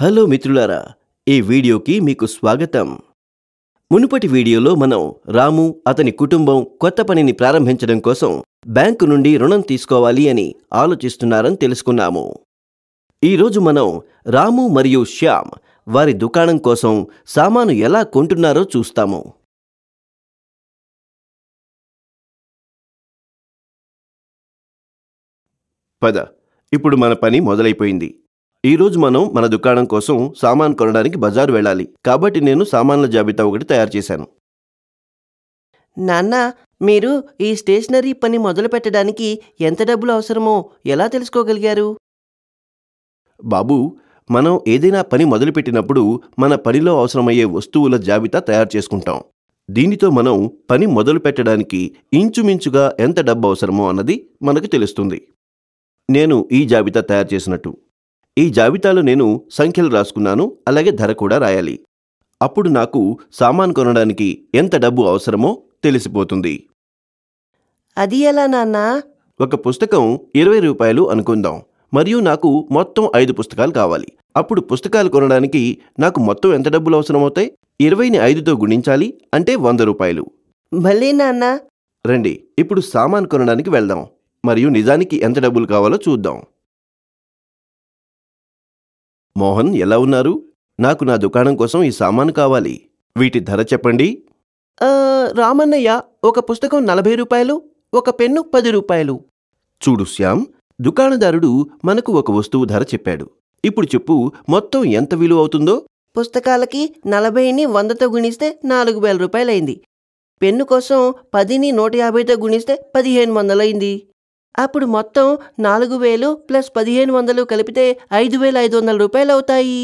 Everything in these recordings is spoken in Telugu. హలో మిత్రులారా, ఈ వీడియోకి మీకు స్వాగతం. మునుపటి వీడియోలో మనం రాము, అతని కుటుంబం కొత్త పనిని ప్రారంభించడం కోసం బ్యాంకు నుండి రుణం తీసుకోవాలి అని ఆలోచిస్తున్నారని తెలుసుకున్నాము. ఈరోజు మనం రాము మరియు శ్యామ్ వారి దుకాణం కోసం సామాను ఎలా కొంటున్నారో చూస్తాము. పద, ఇప్పుడు మన పని మొదలైపోయింది. ఈరోజు మనం మన దుకాణం కోసం సామాన్ కొనడానికి బజారు వెళ్ళాలి. కాబట్టి నేను సామాన్ల జాబితా ఒకటి తయారు చేశాను. నాన్న, మీరు ఈ స్టేషనరీ పని మొదలు పెట్టడానికి ఎంత డబ్బులు అవసరమో ఎలా తెలుసుకోగలిగారు? బాబు, మనం ఏదైనా పని మొదలుపెట్టినప్పుడు మన పనిలో అవసరమయ్యే వస్తువుల జాబితా తయారు చేసుకుంటాం. దీనితో మనం పని మొదలు పెట్టడానికి ఇంచుమించుగా ఎంత డబ్బు అవసరమో అన్నది మనకు తెలుస్తుంది. నేను ఈ జాబితా తయారు చేసినట్టు ఈ జాబితాలో నేను సంఖ్యలు రాసుకున్నాను, అలాగే ధర కూడా రాయాలి. అప్పుడు నాకు సామాన్ కొనడానికి ఎంత డబ్బు అవసరమో తెలిసిపోతుంది. అది ఎలా నాన్నా? ఒక పుస్తకం 20 రూపాయలు అనుకుందాం. మరియు నాకు మొత్తం 5 పుస్తకాలు కావాలి. అప్పుడు పుస్తకాలు కొనడానికి నాకు మొత్తం ఎంత డబ్బులు అవసరమవుతాయి? 20ని 5తో గుణించాలి, అంటే 100 రూపాయలు. భలే నాన్నా! రండి, ఇప్పుడు సామాన్ కొనడానికి వెళ్దాం మరియు నిజానికి ఎంత డబ్బులు కావాలో చూద్దాం. మోహన్, ఎలా ఉన్నారు? నాకు నా దుకాణం కోసం ఈ సామాను కావాలి. వీటి ధర చెప్పండి. రామన్నయ్య, ఒక పుస్తకం 40 రూపాయలు, ఒక పెన్ను 10 రూపాయలు. చూడు శ్యామ్, దుకాణదారుడు మనకు ఒక వస్తువు ధర చెప్పాడు. ఇప్పుడు చెప్పు, మొత్తం ఎంత విలువ అవుతుందో. పుస్తకాలకి 40ని 100తో గుణిస్తే 4000 రూపాయలైంది. పెన్ను కోసం 10ని 150తో గుణిస్తే 1500 అయింది. అప్పుడు మొత్తం 4000 ప్లస్ 1500 కలిపితే 5500 రూపాయలు అవుతాయి.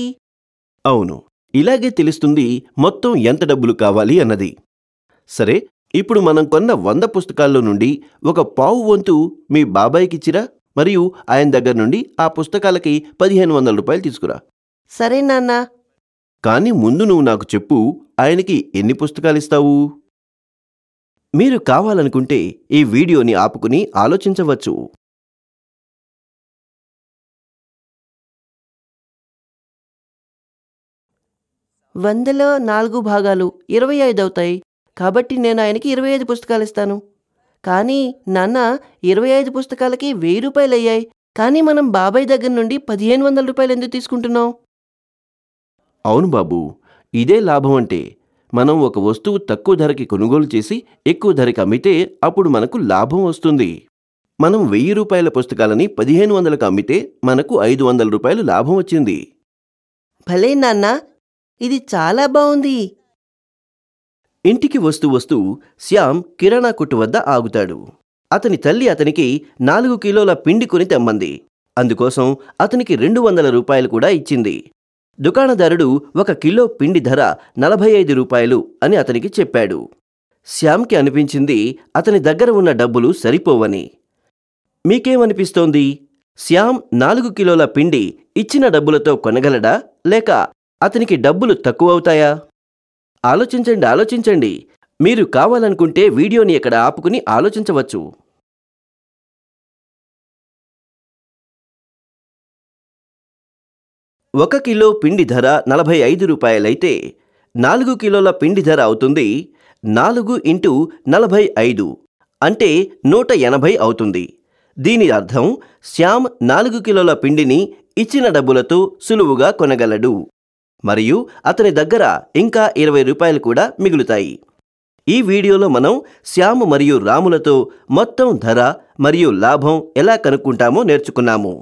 అవును, ఇలాగే తెలుస్తుంది మొత్తం ఎంత డబ్బులు కావాలి అన్నది. సరే, ఇప్పుడు మనం కొన్న 100 పుస్తకాల్లో నుండి ఒక పావు వంతు మీ బాబాయ్కిచ్చిరా, మరియు ఆయన దగ్గర నుండి ఆ పుస్తకాలకి 1500 రూపాయలు తీసుకురా. సరే నాన్న. కానీ ముందు నువ్వు నాకు చెప్పు, ఆయనకి ఎన్ని పుస్తకాలిస్తావు? మీరు కావాలనుకుంటే ఈ వీడియోని ఆపుకుని ఆలోచించవచ్చు. వందలో 4 భాగాలు 25 అవుతాయి. కాబట్టి నేను ఆయనకి 25 పుస్తకాలు ఇస్తాను. కానీ నాన్న, 25 పుస్తకాలకి 1000 రూపాయలు అయ్యాయి. కానీ మనం బాబాయ్ దగ్గర నుండి 1500 రూపాయలు ఎందుకు తీసుకుంటున్నాం? అవును బాబు, ఇదే లాభం. అంటే మనం ఒక వస్తువు తక్కువ ధరకి కొనుగోలు చేసి ఎక్కువ ధరకి అమ్మితే అప్పుడు మనకు లాభం వస్తుంది. మనం 1000 రూపాయల పుస్తకాలని 1500కు అమ్మితే మనకు 500 రూపాయలు లాభం వచ్చింది. భలే నాన్న, ఇది చాలా బాగుంది. ఇంటికి వస్తూ శ్యామ్ కిరాణా కొట్టు వద్ద ఆగుతాడు. అతని తల్లి అతనికి 4 కిలోల పిండి కొని తెమ్మంది. అందుకోసం అతనికి 200 రూపాయలు కూడా ఇచ్చింది. దుకాణదారుడు 1 కిలో పిండి ధర 45 రూపాయలు అని అతనికి చెప్పాడు. శ్యామ్కి అనిపించింది అతని దగ్గర ఉన్న డబ్బులు సరిపోవని. మీకేమనిపిస్తోంది? శ్యామ్ 4 కిలోల పిండి ఇచ్చిన డబ్బులతో కొనగలడా, లేక అతనికి డబ్బులు తక్కువవుతాయా? ఆలోచించండి, ఆలోచించండి. మీరు కావాలనుకుంటే వీడియోని ఇక్కడ ఆపుకుని ఆలోచించవచ్చు. ఒక కిలో పిండి ధర 45 రూపాయలైతే 4 కిలోల పిండి ధర అవుతుంది 4×45, అంటే 180 అవుతుంది. దీని అర్థం శ్యామ్ 4 కిలోల పిండిని ఇచ్చిన డబ్బులతో సులువుగా కొనగలడు. మరియు అతని దగ్గర ఇంకా 20 రూపాయలు కూడా మిగులుతాయి. ఈ వీడియోలో మనం శ్యామ్ మరియు రాములతో మొత్తం ధర మరియు లాభం ఎలా కనుక్కుంటామో నేర్చుకున్నాము.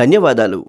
ధన్యవాదాలు.